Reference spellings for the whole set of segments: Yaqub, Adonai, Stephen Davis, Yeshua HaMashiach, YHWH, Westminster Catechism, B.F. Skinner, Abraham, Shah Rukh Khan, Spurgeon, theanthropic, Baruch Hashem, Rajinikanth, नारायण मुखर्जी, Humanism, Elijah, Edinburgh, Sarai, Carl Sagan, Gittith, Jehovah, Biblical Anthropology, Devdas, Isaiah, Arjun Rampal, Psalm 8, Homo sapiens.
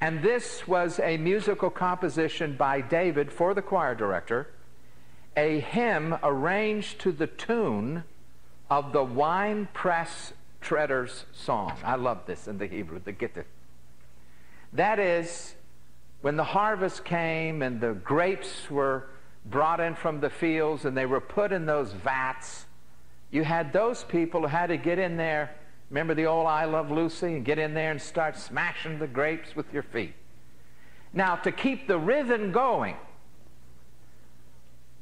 And this was a musical composition by David for the choir director, a hymn arranged to the tune of the wine press treader's song. I love this in the Hebrew, the Gittith. That is, when the harvest came and the grapes were brought in from the fields and they were put in those vats, you had those people who had to get in there. Remember the old I Love Lucy? And get in there and start smashing the grapes with your feet. Now, to keep the rhythm going,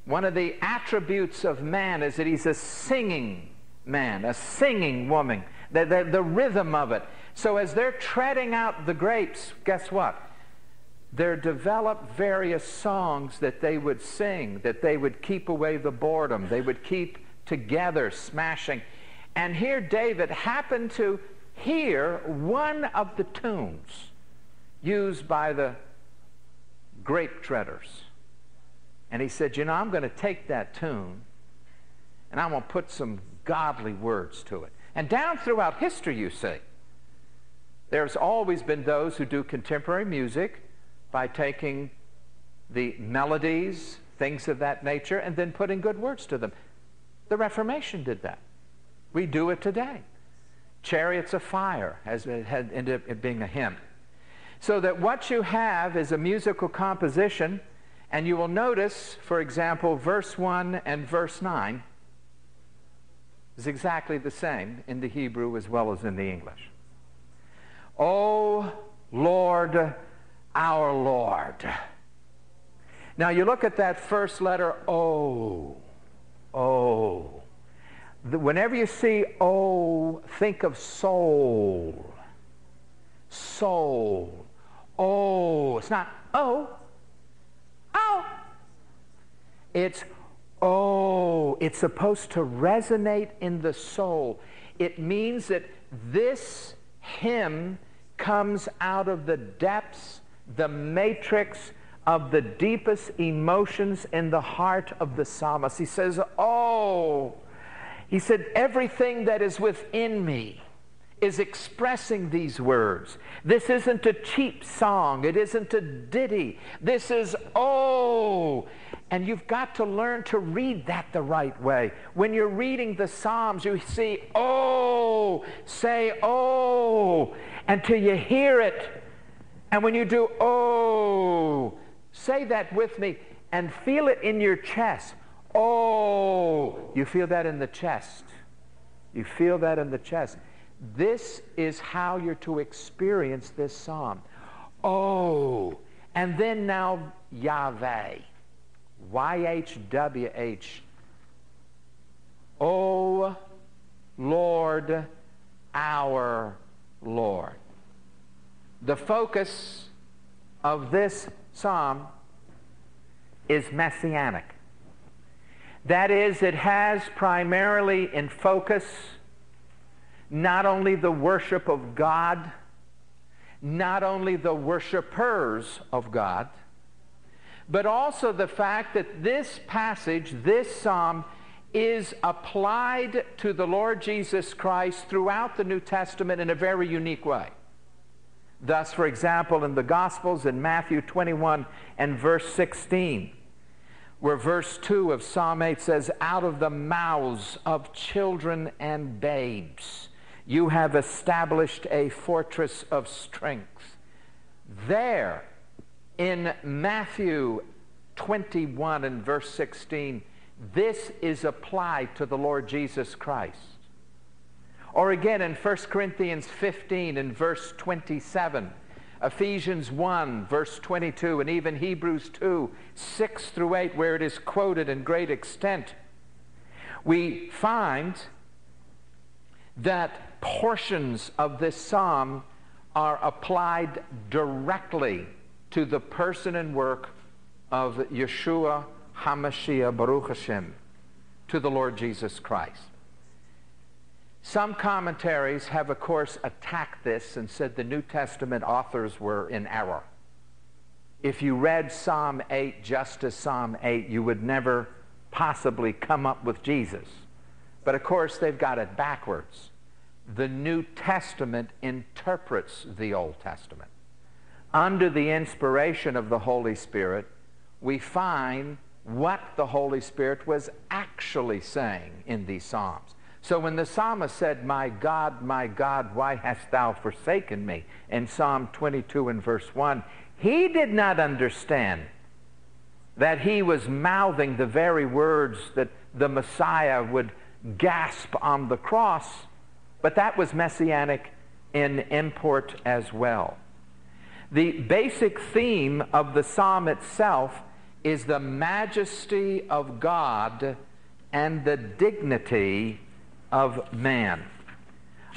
one of the attributes of man is that he's a singing man, a singing woman, the rhythm of it. So as they're treading out the grapes, guess what? There developed various songs that they would sing, that they would keep away the boredom, they would keep together smashing. And here David happened to hear one of the tunes used by the grape treaders. And he said, you know, I'm going to take that tune and I'm going to put some godly words to it. And down throughout history, you see, there's always been those who do contemporary music by taking the melodies, things of that nature, and then putting good words to them. The Reformation did that. We do it today. Chariots of Fire has ended up being a hymn. So that what you have is a musical composition, and you will notice, for example, verse 1 and verse 9 is exactly the same in the Hebrew as well as in the English. O Lord, our Lord. Now you look at that first letter, O. O. Whenever you see O, think of soul. Soul. O. It's not O. O. It's O. It's supposed to resonate in the soul. It means that this hymn comes out of the depths, the matrix of the deepest emotions in the heart of the psalmist. He says, oh. He said, everything that is within me is expressing these words. This isn't a cheap song. It isn't a ditty. This is, oh. And you've got to learn to read that the right way. When you're reading the Psalms, you see, oh, say, oh, until you hear it. And when you do, oh, say that with me and feel it in your chest. Oh, you feel that in the chest. You feel that in the chest. This is how you're to experience this psalm. Oh, and then now Yahweh. YHWH. Oh, Lord, our Lord. The focus of this psalm is messianic. That is, it has primarily in focus not only the worship of God, not only the worshipers of God, but also the fact that this passage, this psalm, is applied to the Lord Jesus Christ throughout the New Testament in a very unique way. Thus, for example, in the Gospels, in Matthew 21 and verse 16, where verse 2 of Psalm 8 says, out of the mouths of children and babes you have established a fortress of strength. There, in Matthew 21 and verse 16, this is applied to the Lord Jesus Christ. Or again, in 1 Corinthians 15 and verse 27, Ephesians 1, verse 22, and even Hebrews 2, 6 through 8, where it is quoted in great extent, we find that portions of this psalm are applied directly to the person and work of Yeshua HaMashiach, Baruch Hashem, to the Lord Jesus Christ. Some commentaries have, of course, attacked this and said the New Testament authors were in error. If you read Psalm 8 just as Psalm 8, you would never possibly come up with Jesus. But, of course, they've got it backwards. The New Testament interprets the Old Testament. under the inspiration of the Holy Spirit, we find what the Holy Spirit was actually saying in these Psalms. So when the psalmist said, my God, why hast thou forsaken me?" in Psalm 22 and verse 1, he did not understand that he was mouthing the very words that the Messiah would gasp on the cross, but that was messianic in import as well. The basic theme of the psalm itself is the majesty of God and the dignity of man.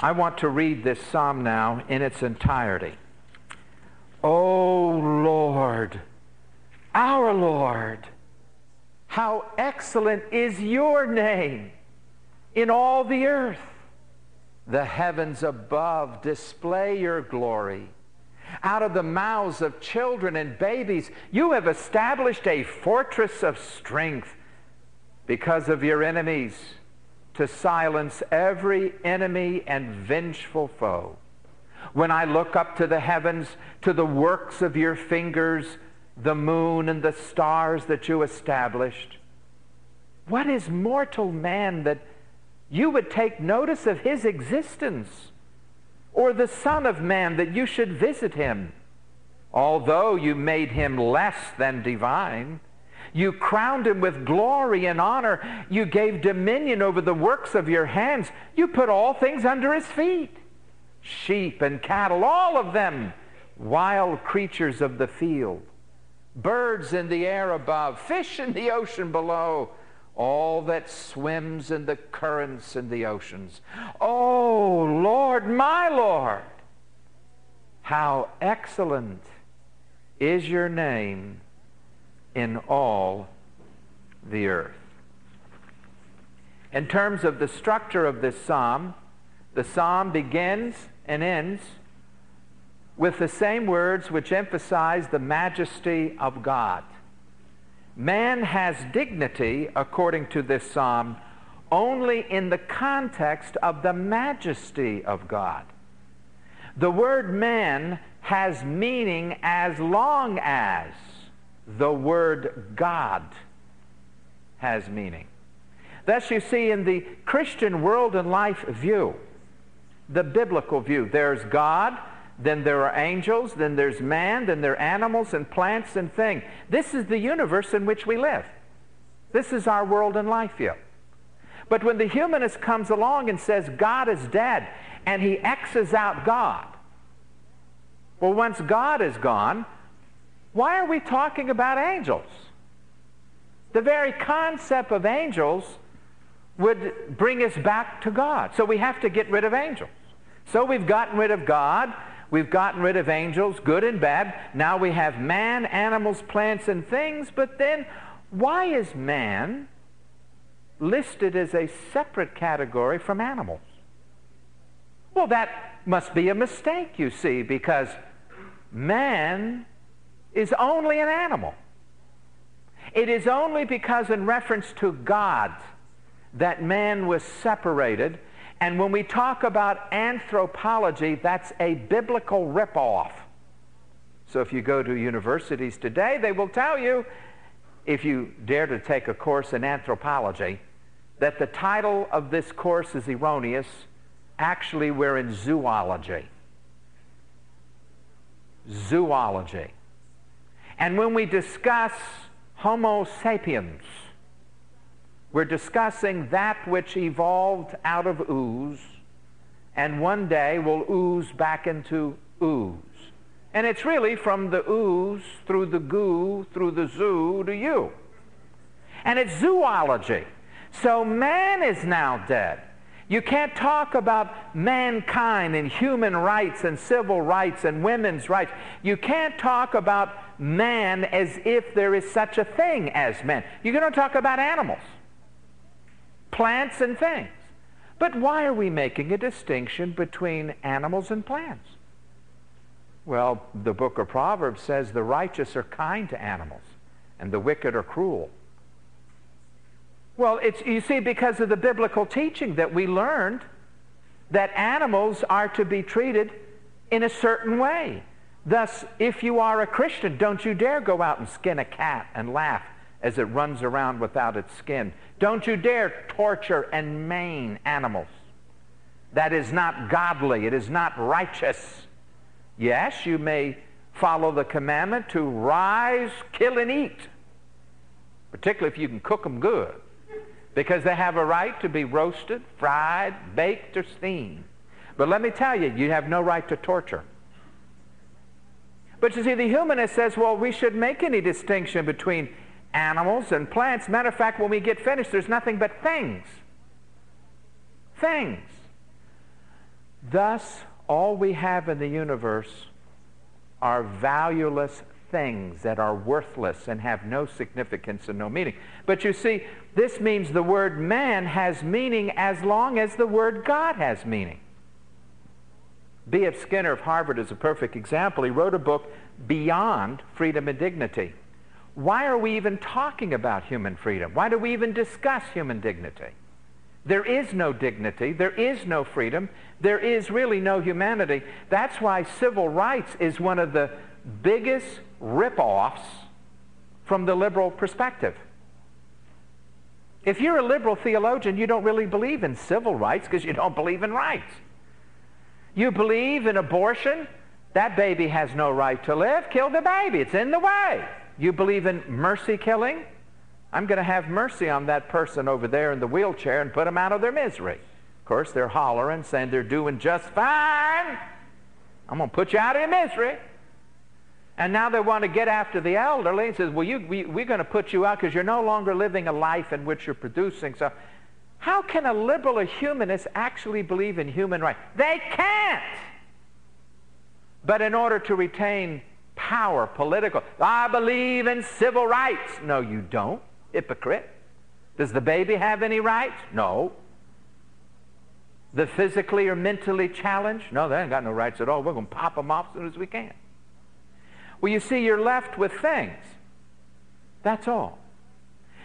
I want to read this psalm now in its entirety. O Lord, our Lord, how excellent is your name in all the earth. The heavens above display your glory. Out of the mouths of children and babies, you have established a fortress of strength because of your enemies, to silence every enemy and vengeful foe. When I look up to the heavens, to the works of your fingers, the moon and the stars that you established, what is mortal man that you would take notice of his existence, or the Son of Man that you should visit him? Although you made him less than divine, you crowned him with glory and honor. You gave dominion over the works of your hands. You put all things under his feet, sheep and cattle, all of them, wild creatures of the field, birds in the air above, fish in the ocean below, all that swims in the currents in the oceans. Oh, Lord, my Lord, how excellent is your name in all the earth. In terms of the structure of this psalm, the psalm begins and ends with the same words which emphasize the majesty of God. Man has dignity, according to this psalm, only in the context of the majesty of God. The word man has meaning as long as the word God has meaning. Thus you see in the Christian world and life view, the biblical view, there's God, then there are angels, then there's man, then there are animals and plants and things. This is the universe in which we live. This is our world and life view. But when the humanist comes along and says God is dead, and he X's out God, well, once God is gone, why are we talking about angels? The very concept of angels would bring us back to God. So we have to get rid of angels. So we've gotten rid of God. We've gotten rid of angels, good and bad. Now we have man, animals, plants, and things. But then why is man listed as a separate category from animals? Well, that must be a mistake, you see, because man is only an animal. It is only because in reference to God that man was separated. And when we talk about anthropology, that's a biblical ripoff. So if you go to universities today, they will tell you, if you dare to take a course in anthropology, that the title of this course is erroneous. Actually, we're in zoology. Zoology. And when we discuss Homo sapiens, we're discussing that which evolved out of ooze and one day will ooze back into ooze. And it's really from the ooze through the goo, through the zoo to you. And it's zoology. So man is now dead. You can't talk about mankind and human rights and civil rights and women's rights. You can't talk about man as if there is such a thing as man. You're going to talk about animals, plants, and things. But why are we making a distinction between animals and plants? Well, the book of Proverbs says the righteous are kind to animals and the wicked are cruel. Well, it's, you see, because of the biblical teaching that we learned that animals are to be treated in a certain way. Thus, if you are a Christian, don't you dare go out and skin a cat and laugh as it runs around without its skin. Don't you dare torture and maim animals. That is not godly. It is not righteous. Yes, you may follow the commandment to rise, kill, and eat, particularly if you can cook them good, because they have a right to be roasted, fried, baked, or steamed. But let me tell you, you have no right to torture. But you see, the humanist says, well, we shouldn't make any distinction between animals and plants. Matter of fact, when we get finished, there's nothing but things. Things. Thus, all we have in the universe are valueless things that are worthless and have no significance and no meaning. But you see, this means the word man has meaning as long as the word God has meaning. B.F. Skinner of Harvard is a perfect example. He wrote a book, Beyond Freedom and Dignity. Why are we even talking about human freedom? Why do we even discuss human dignity? There is no dignity. There is no freedom. There is really no humanity. That's why civil rights is one of the biggest rip-offs from the liberal perspective. If you're a liberal theologian, you don't really believe in civil rights because you don't believe in rights. You believe in abortion. That baby has no right to live. Kill the baby. It's in the way. You believe in mercy killing. I'm going to have mercy on that person over there in the wheelchair and put them out of their misery. Of course, they're hollering, saying they're doing just fine. I'm going to put you out of your misery. And now they want to get after the elderly and says, well, we're going to put you out because you're no longer living a life in which you're producing. So how can a liberal or humanist actually believe in human rights? They can't. But in order to retain power, political, I believe in civil rights. No, you don't. Hypocrite. Does the baby have any rights? No. The physically or mentally challenged? No, they ain't got no rights at all. We're going to pop them off as soon as we can. Well, you see, you're left with things. That's all.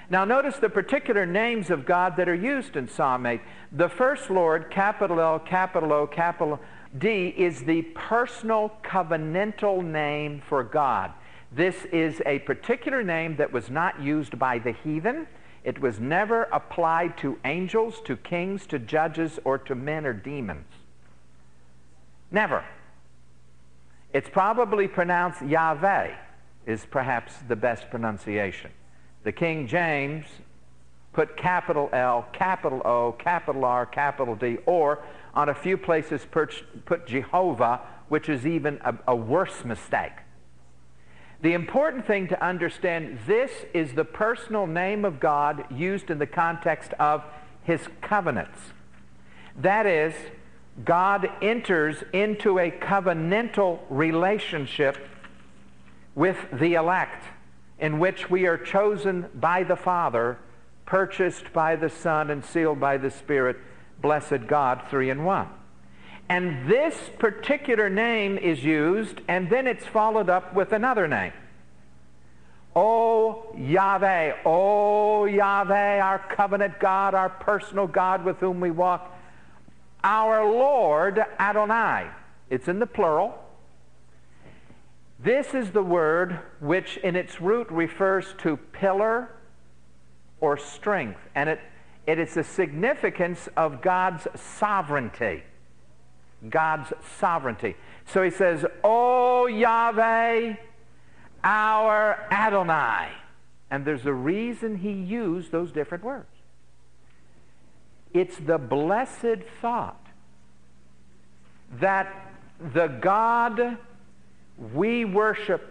Now, notice the particular names of God that are used in Psalm 8. The first Lord, capital L, capital O, capital D, is the personal covenantal name for God. This is a particular name that was not used by the heathen. It was never applied to angels, to kings, to judges, or to men or demons. Never. It's probably pronounced Yahweh, is perhaps the best pronunciation. The King James put capital L, capital O, capital R, capital D, or on a few places put Jehovah, which is even a worse mistake. The important thing to understand, this is the personal name of God used in the context of his covenants. That is, God enters into a covenantal relationship with the elect, in which we are chosen by the Father, purchased by the Son, and sealed by the Spirit, blessed God, 3 in 1. And this particular name is used, and then it's followed up with another name. O Yahweh, our covenant God, our personal God with whom we walk, our Lord Adonai. It's in the plural. This is the word which in its root refers to pillar or strength, and it is the significance of God's sovereignty. God's sovereignty. So he says, O Yahweh, our Adonai. And there's a reason he used those different words. It's the blessed thought that the God we worship,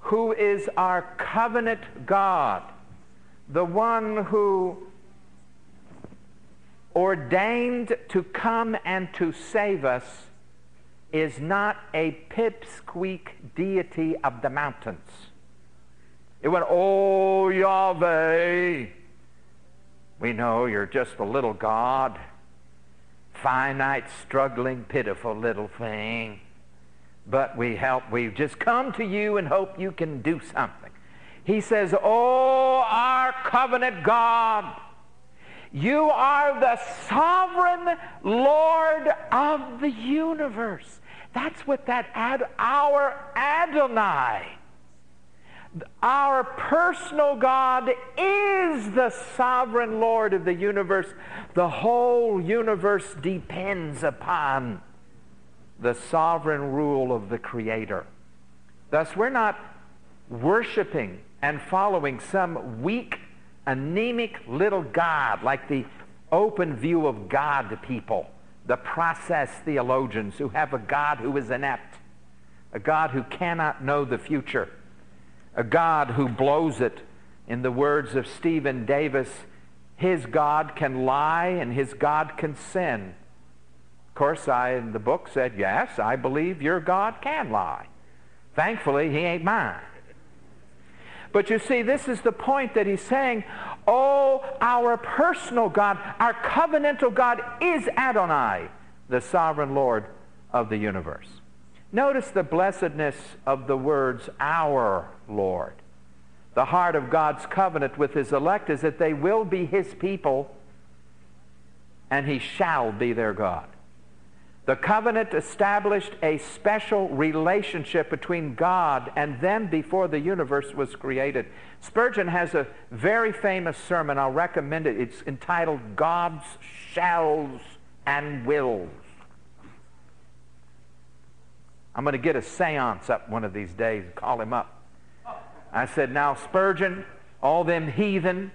who is our covenant God, the one who ordained to come and to save us, is not a pipsqueak deity of the mountains. It went, O Yahweh, we know you're just a little God, finite, struggling, pitiful little thing. But we've just come to you and hope you can do something. He says, oh, our covenant God, you are the sovereign Lord of the universe. That's what that our Adonai, our personal God, is the sovereign Lord of the universe. The whole universe depends upon the sovereign rule of the Creator. Thus, we're not worshiping and following some weak, anemic little God, like the open view of God to people, the process theologians who have a God who is inept, a God who cannot know the future, a God who blows it. In the words of Stephen Davis, his God can lie and his God can sin. Of course, I, in the book, said, yes, I believe your God can lie. Thankfully, he ain't mine. But you see, this is the point that he's saying, oh, our personal God, our covenantal God is Adonai, the sovereign Lord of the universe. Notice the blessedness of the words, our Lord. The heart of God's covenant with his elect is that they will be his people and he shall be their God. The covenant established a special relationship between God and them before the universe was created. Spurgeon has a very famous sermon. I'll recommend it. It's entitled God's Shalls and Wills. I'm going to get a seance up one of these days and call him up. I said, now Spurgeon, all them heathen,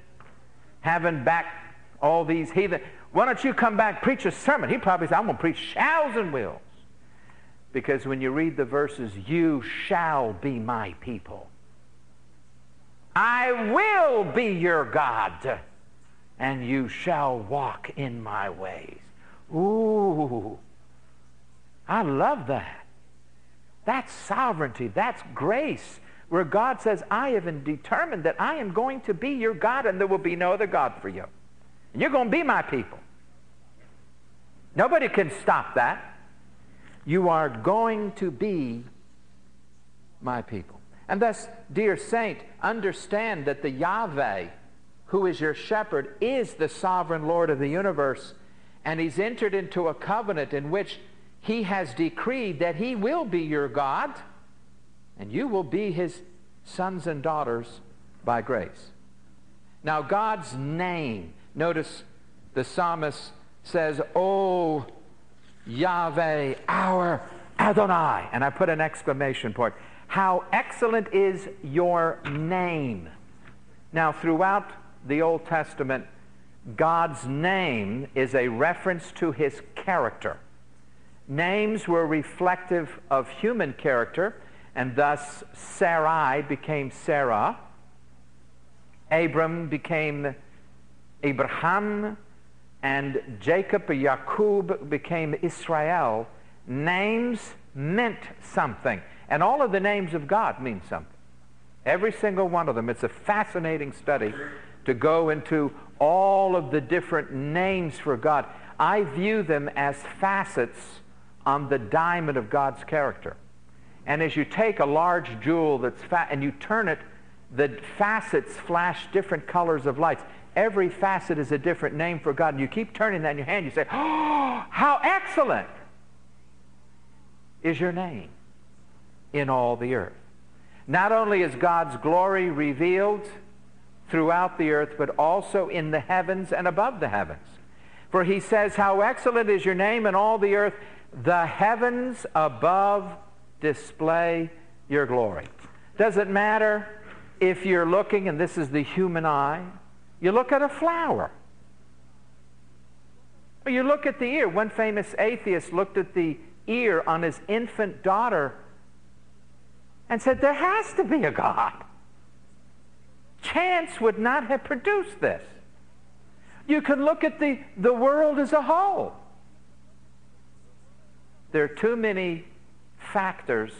having back all these heathen, why don't you come back and preach a sermon? He probably said, I'm going to preach shalls and wills. Because when you read the verses, you shall be my people. I will be your God, and you shall walk in my ways. Ooh, I love that. That's sovereignty. That's grace, where God says, I have determined that I am going to be your God, and there will be no other God for you. And you're going to be my people. Nobody can stop that. You are going to be my people. And thus, dear saint, understand that the Yahweh, who is your shepherd, is the sovereign Lord of the universe, and he's entered into a covenant in which he has decreed that he will be your God, and you will be his sons and daughters by grace. Now, God's name, notice the psalmist says, O Yahweh, our Adonai. And I put an exclamation point. How excellent is your name. Now, throughout the Old Testament, God's name is a reference to his character. Names were reflective of human character, and thus Sarai became Sarah, Abram became Abraham, and Jacob, Yaqub, became Israel. Names meant something. And all of the names of God mean something. Every single one of them. It's a fascinating study to go into all of the different names for God. I view them as facets on the diamond of God's character. And as you take a large jewel that's and you turn it, the facets flash different colors of lights. Every facet is a different name for God. And you keep turning that in your hand. You say, oh, how excellent is your name in all the earth. Not only is God's glory revealed throughout the earth, but also in the heavens and above the heavens. For he says, how excellent is your name in all the earth. The heavens above display your glory. Doesn't matter if you're looking, and this is the human eye, you look at a flower. Or you look at the ear. One famous atheist looked at the ear on his infant daughter and said, there has to be a God. Chance would not have produced this. You can look at the world as a whole. There are too many factors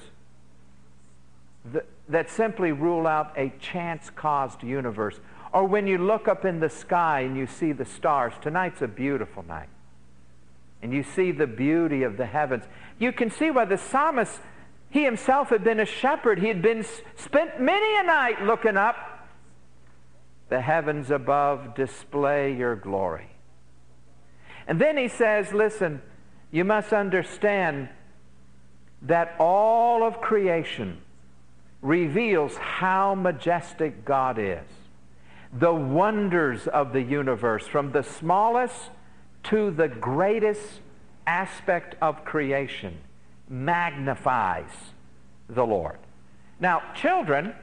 that simply rule out a chance-caused universe. Or when you look up in the sky and you see the stars. Tonight's a beautiful night. And you see the beauty of the heavens. You can see why the psalmist, he himself had been a shepherd. He had spent many a night looking up. The heavens above display your glory. And then he says, listen, you must understand that all of creation reveals how majestic God is. The wonders of the universe, from the smallest to the greatest aspect of creation, magnifies the Lord. Now, children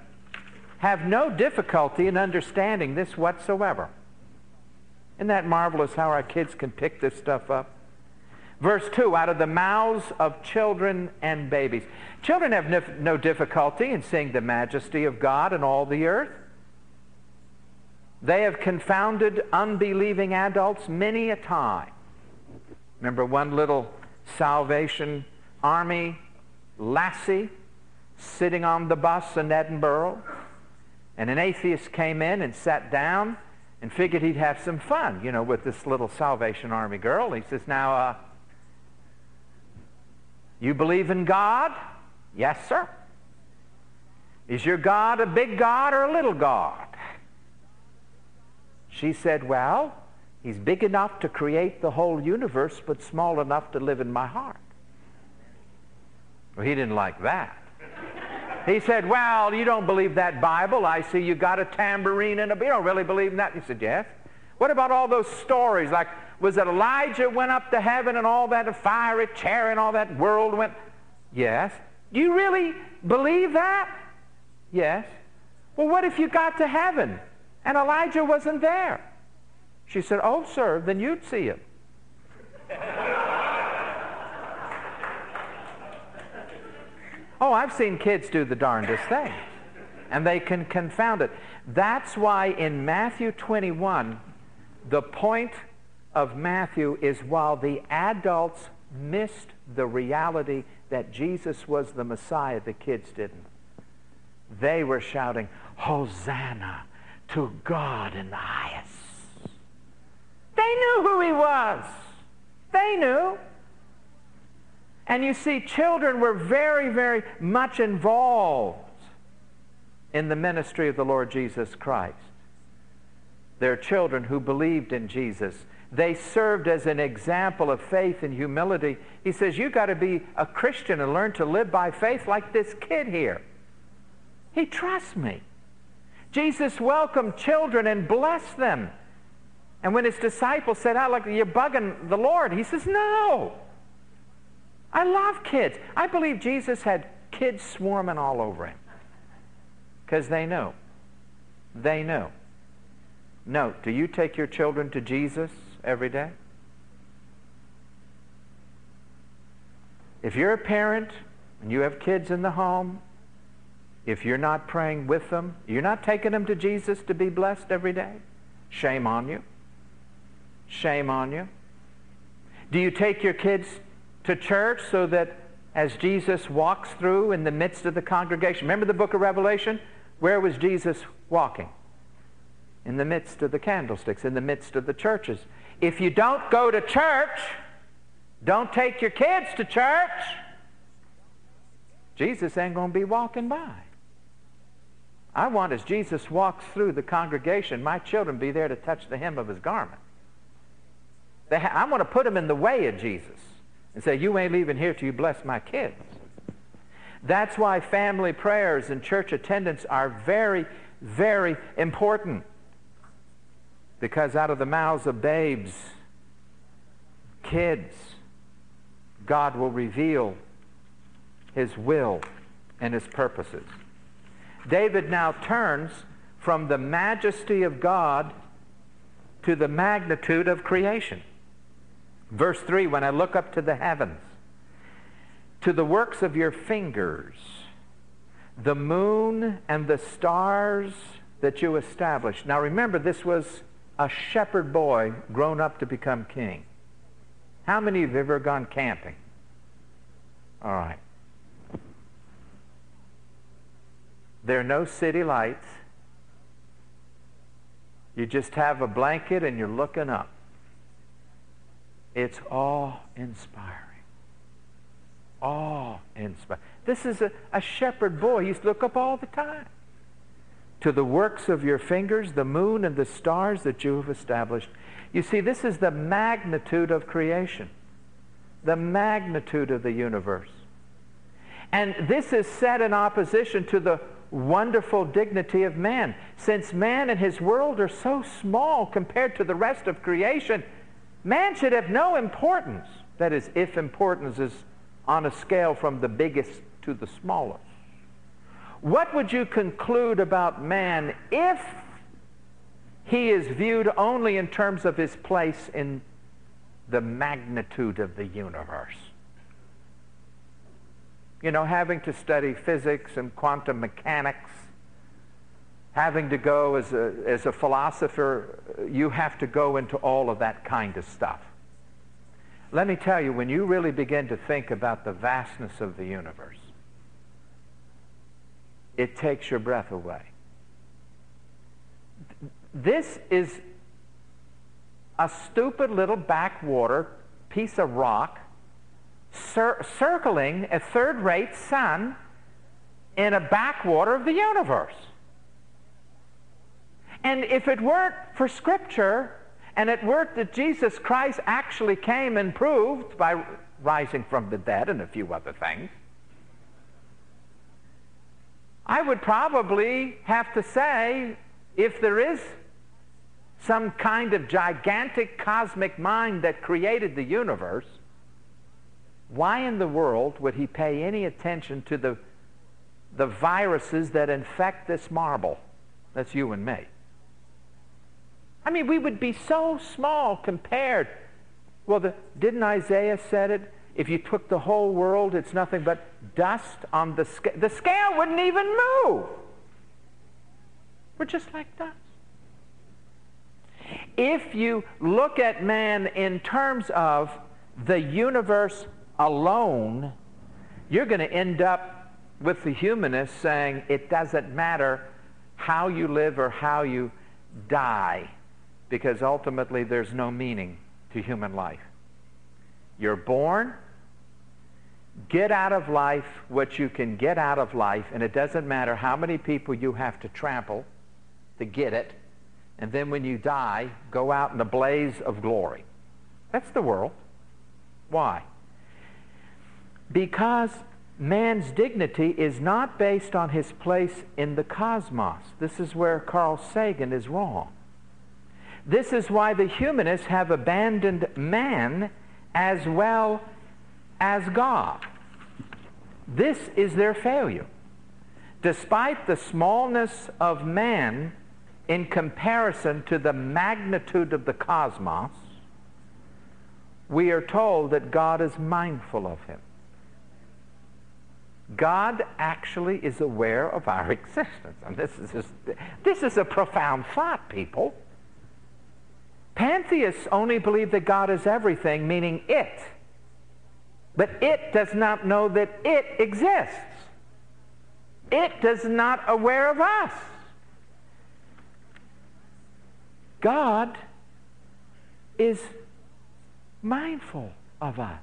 have no difficulty in understanding this whatsoever. Isn't that marvelous how our kids can pick this stuff up? Verse 2, out of the mouths of children and babies. Children have no difficulty in seeing the majesty of God in all the earth. They have confounded unbelieving adults many a time. Remember one little Salvation Army lassie sitting on the bus in Edinburgh, and an atheist came in and sat down and figured he'd have some fun, you know, with this little Salvation Army girl. He says, now, you believe in God? Yes, sir. Is your God a big God or a little God? She said, well, he's big enough to create the whole universe, but small enough to live in my heart. Well, he didn't like that. He said, well, you don't believe that Bible. I see you got a tambourine and a... You don't really believe in that? He said, yes. What about all those stories? Like, was it Elijah went up to heaven and all that, a fiery chair and all that world went... Yes. Do you really believe that? Yes. Well, what if you got to heaven and Elijah wasn't there? She said, oh, sir, then you'd see him. Oh, I've seen kids do the darndest thing, and they can confound it. That's why in Matthew 21, the point of Matthew is while the adults missed the reality that Jesus was the Messiah, the kids didn't. They were shouting, Hosanna to God in the highest. They knew who he was. They knew. And you see, children were very, very much involved in the ministry of the Lord Jesus Christ. There are children who believed in Jesus. They served as an example of faith and humility. He says, you've got to be a Christian and learn to live by faith like this kid here. He trusts me. Jesus welcomed children and blessed them. And when his disciples said, oh, look, you're bugging the Lord, he says, no. I love kids. I believe Jesus had kids swarming all over him because they knew. They knew. Note, do you take your children to Jesus every day? If you're a parent and you have kids in the home, if you're not praying with them, you're not taking them to Jesus to be blessed every day, shame on you. Shame on you. Do you take your kids to church so that as Jesus walks through in the midst of the congregation, remember the book of Revelation? Where was Jesus walking? In the midst of the candlesticks, in the midst of the churches. If you don't go to church, don't take your kids to church, Jesus ain't going to be walking by. I want, as Jesus walks through the congregation, my children be there to touch the hem of his garment. I want to put them in the way of Jesus and say, you ain't leaving here till you bless my kids. That's why family prayers and church attendance are very, very important, because out of the mouths of babes, kids, God will reveal his will and his purposes. David now turns from the majesty of God to the magnitude of creation. Verse 3, when I look up to the heavens, to the works of your fingers, the moon and the stars that you established. Now remember, this was a shepherd boy grown up to become king. How many of you have ever gone camping? All right. There are no city lights. You just have a blanket and you're looking up. It's awe-inspiring. Awe-inspiring. This is a shepherd boy. He used to look up all the time. To the works of your fingers, the moon and the stars that you have established. You see, this is the magnitude of creation, the magnitude of the universe. And this is set in opposition to the wonderful dignity of man. Since man and his world are so small compared to the rest of creation, man should have no importance. That is, if importance is on a scale from the biggest to the smallest. What would you conclude about man if he is viewed only in terms of his place in the magnitude of the universe? You know, having to study physics and quantum mechanics, having to go as a philosopher, you have to go into all of that kind of stuff. Let me tell you, when you really begin to think about the vastness of the universe, it takes your breath away. This is a stupid little backwater piece of rock circling a third-rate sun in a backwater of the universe. And if it weren't for Scripture, and it weren't that Jesus Christ actually came and proved by rising from the dead and a few other things, I would probably have to say, if there is some kind of gigantic cosmic mind that created the universe, why in the world would he pay any attention to the viruses that infect this marble? That's you and me. I mean, we would be so small compared. Well, didn't Isaiah said it? If you took the whole world, it's nothing but dust on the scale. The scale wouldn't even move. We're just like dust. If you look at man in terms of the universe alone, you're going to end up with the humanists saying it doesn't matter how you live or how you die, because ultimately there's no meaning to human life. You're born, get out of life what you can get out of life, and it doesn't matter how many people you have to trample to get it, and then when you die, go out in the blaze of glory. That's the world. Why? Because man's dignity is not based on his place in the cosmos. This is where Carl Sagan is wrong. This is why the humanists have abandoned man as well as God. This is their failure. Despite the smallness of man in comparison to the magnitude of the cosmos, we are told that God is mindful of him. God actually is aware of our existence. And this is a profound thought, people. Pantheists only believe that God is everything, meaning it. But it does not know that it exists. It is not aware of us. God is mindful of us.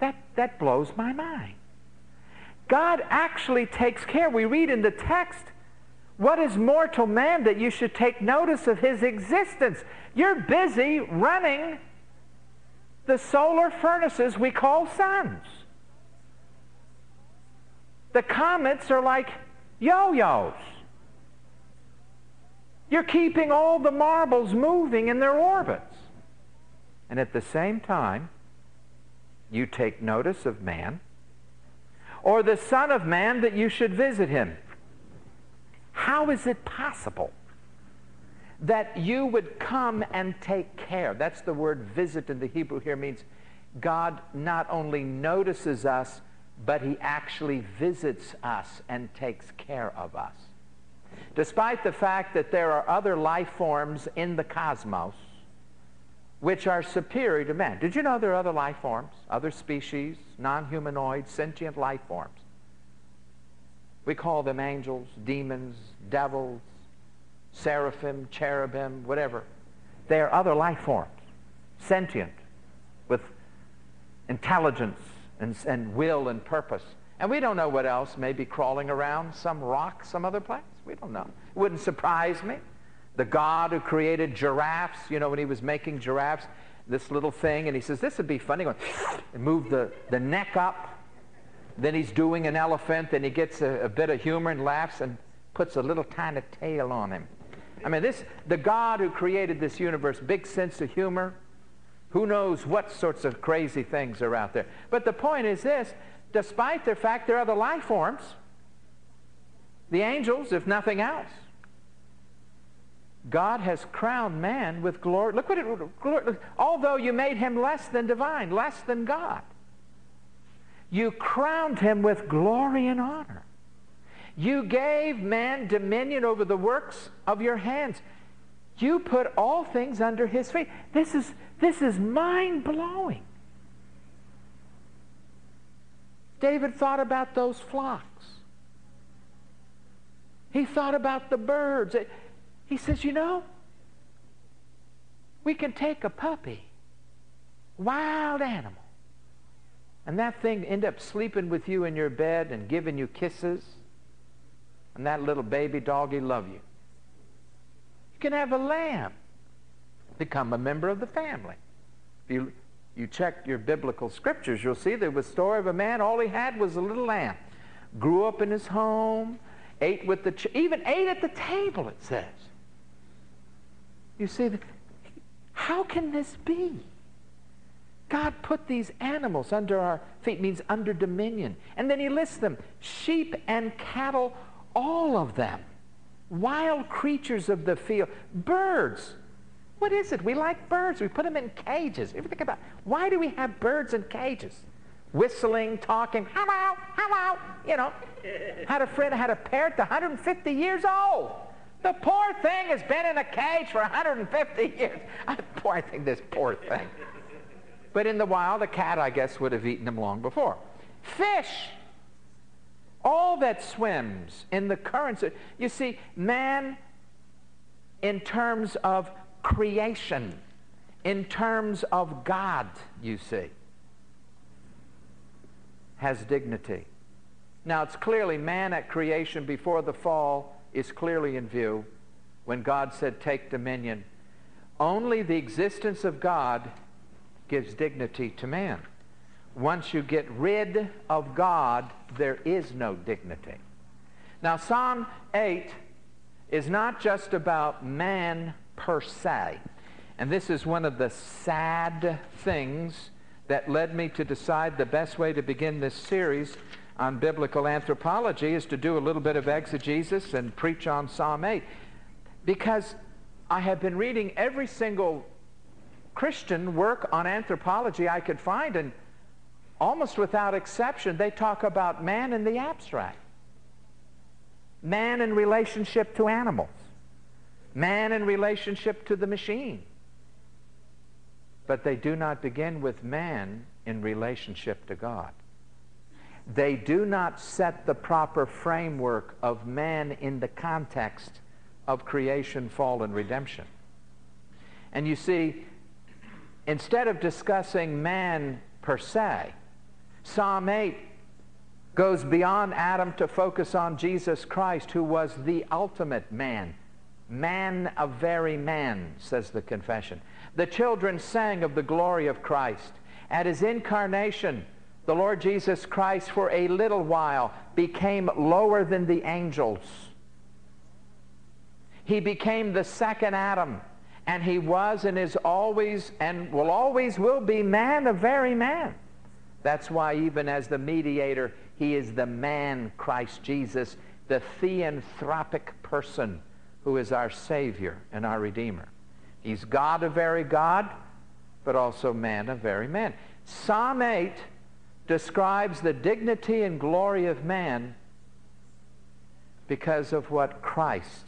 That blows my mind. God actually takes care. We read in the text, what is mortal man that you should take notice of his existence? You're busy running the solar furnaces we call suns. The comets are like yo-yos. You're keeping all the marbles moving in their orbits. And at the same time, you take notice of man, or the Son of Man, that you should visit him. How is it possible that you would come and take care? That's the word visit in the Hebrew here means God not only notices us, but he actually visits us and takes care of us. Despite the fact that there are other life forms in the cosmos which are superior to man. Did you know there are other life forms, other species, non-humanoid, sentient life forms? We call them angels, demons, devils, seraphim, cherubim, whatever. They are other life forms, sentient, with intelligence and will and purpose. And we don't know what else may be crawling around some rock, some other place. We don't know. It wouldn't surprise me. The God who created giraffes, you know, when he was making giraffes, this little thing, and he says, this would be funny. And move the neck up, then he's doing an elephant, and he gets a bit of humor and laughs and puts a little tiny tail on him. I mean, this, the God who created this universe, big sense of humor. Who knows what sorts of crazy things are out there. But the point is this, despite the fact there are other life forms, the angels, if nothing else, God has crowned man with glory. Look what it, glory, although you made him less than divine, less than God, you crowned him with glory and honor. You gave man dominion over the works of your hands. You put all things under his feet. This is mind-blowing. David thought about those flocks. He thought about the birds. He says, you know, we can take a puppy, wild animal, and that thing end up sleeping with you in your bed and giving you kisses, and that little baby doggy love you. You can have a lamb become a member of the family. If you check your biblical scriptures, you'll see there was a story of a man, all he had was a little lamb. Grew up in his home, ate with the even ate at the table, it says. You see, how can this be? God put these animals under our feet, means under dominion. And then he lists them, sheep and cattle, all of them. Wild creatures of the field, birds. What is it? We like birds. We put them in cages. If you think about it, why do we have birds in cages? Whistling, talking, hello, hello. You know, had a friend, had a parrot, 150 years old. The poor thing has been in a cage for 150 years. I think this poor thing. But in the wild, a cat, I guess, would have eaten them long before. Fish. All that swims in the currents. You see, man, in terms of creation, in terms of God, you see, has dignity. Now, it's clearly man at creation before the fall is clearly in view when God said, take dominion. Only the existence of God gives dignity to man. Once you get rid of God, there is no dignity. Now, Psalm 8 is not just about man per se. And this is one of the sad things that led me to decide the best way to begin this series on biblical anthropology is to do a little bit of exegesis and preach on Psalm 8. Because I have been reading every single Christian work on anthropology I could find, and almost without exception, they talk about man in the abstract. Man in relationship to animals. Man in relationship to the machine. But they do not begin with man in relationship to God. They do not set the proper framework of man in the context of creation, fall, and redemption. And you see, instead of discussing man per se, Psalm 8 goes beyond Adam to focus on Jesus Christ, who was the ultimate man, man of very man, says the confession. The children sang of the glory of Christ. At his incarnation, the Lord Jesus Christ for a little while became lower than the angels. He became the second Adam, and he was and is always and will always will be man of very man. That's why even as the mediator, he is the man, Christ Jesus, the theanthropic person who is our Savior and our Redeemer. He's God of very God, but also man of very man. Psalm 8 describes the dignity and glory of man because of what Christ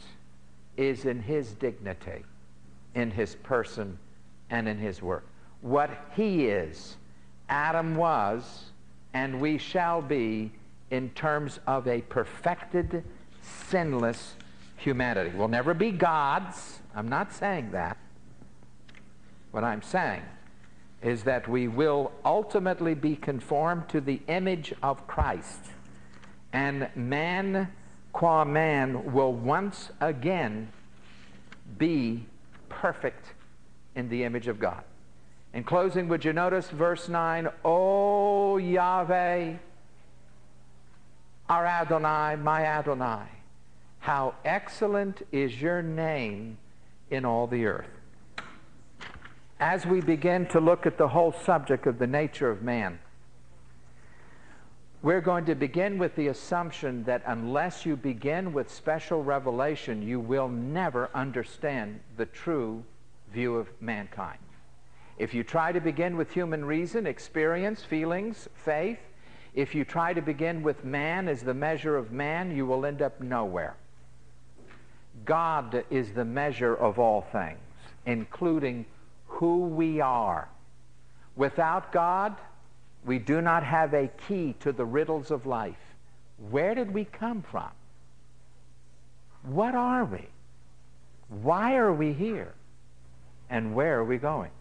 is in his dignity, in his person, and in his work. What he is, Adam was, and we shall be in terms of a perfected, sinless humanity. We'll never be gods. I'm not saying that. What I'm saying is that we will ultimately be conformed to the image of Christ, and man qua man will once again be perfect in the image of God. In closing, would you notice verse 9, O Yahweh, Our Adonai, my Adonai, how excellent is your name in all the earth. As we begin to look at the whole subject of the nature of man, we're going to begin with the assumption that unless you begin with special revelation, you will never understand the true view of mankind. If you try to begin with human reason, experience, feelings, faith, if you try to begin with man as the measure of man, you will end up nowhere. God is the measure of all things, including who we are. Without God, we do not have a key to the riddles of life. Where did we come from? What are we? Why are we here? And where are we going?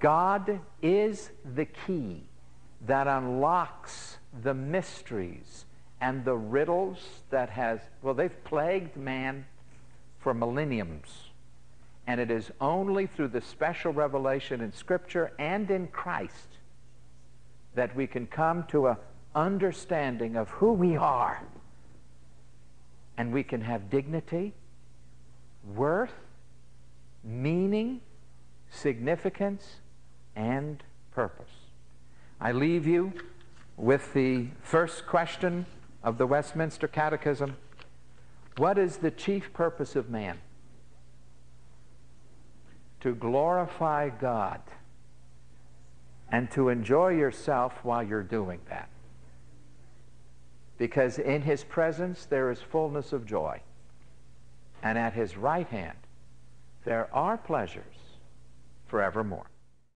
God is the key that unlocks the mysteries and the riddles that has, well, they've plagued man for millenniums. And it is only through the special revelation in Scripture and in Christ that we can come to an understanding of who we are, and we can have dignity, worth, meaning, significance, and purpose. I leave you with the first question of the Westminster Catechism. What is the chief purpose of man? To glorify God and to enjoy yourself while you're doing that. Because in his presence there is fullness of joy, and at his right hand there are pleasures forevermore.